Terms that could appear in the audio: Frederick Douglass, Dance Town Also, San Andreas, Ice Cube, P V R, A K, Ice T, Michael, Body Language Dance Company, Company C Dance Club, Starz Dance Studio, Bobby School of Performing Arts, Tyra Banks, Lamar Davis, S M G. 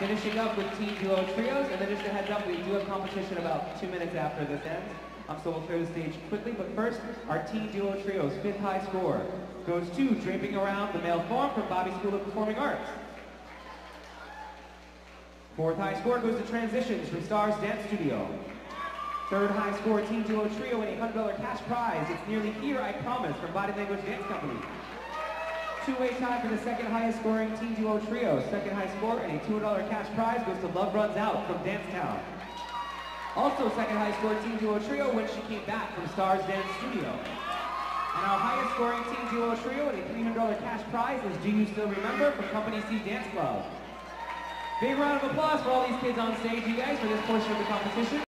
Finishing up with teen duo trios, and then just a heads up, we do have competition about 2 minutes after this ends. So we'll clear the stage quickly, but first, our teen duo trios fifth high score goes to Draping Around the Male Form from Bobby School of Performing Arts. Fourth high score goes to Transitions from Starz Dance Studio. Third high score, teen duo trio, and $800 cash prize. It's Nearly Here, I Promise from Body Language Dance Company. Two-way tie for the second highest scoring teen duo trio. Second high score and a $200 cash prize goes to Love Runs Out from Dance Town. Also second highest score teen duo trio, When She Came Back from Starz Dance Studio. And our highest scoring teen duo trio and a $300 cash prize is Do You Still Remember from Company C Dance Club. Big round of applause for all these kids on stage, you guys, for this portion of the competition.